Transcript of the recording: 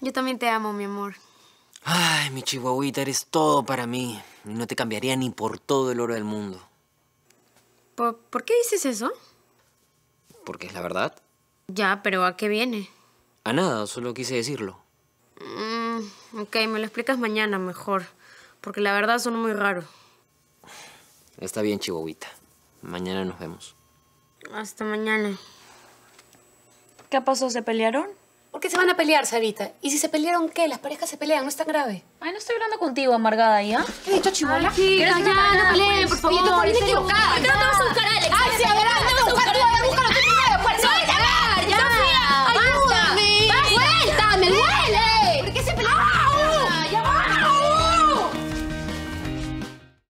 Yo también te amo, mi amor. Ay, mi chihuahuita, eres todo para mí. Y no te cambiaría ni por todo el oro del mundo. ¿Por qué dices eso? Porque es la verdad. Ya, pero ¿a qué viene? A nada, solo quise decirlo. Ok, me lo explicas mañana mejor. Porque la verdad son muy raro. Está bien, chihuahuita. Mañana nos vemos. Hasta mañana. ¿Qué pasó? ¿Se pelearon? ¿Por qué se van a pelear, Sarita? ¿Y si se pelearon qué? Las parejas se pelean, no es tan grave. Ay, no estoy hablando contigo, amargada, ¿ya? ¿Qué he dicho, chibola? Ay, sí, ya, no peleen, pues, por favor. Oye, tú eres equivocada.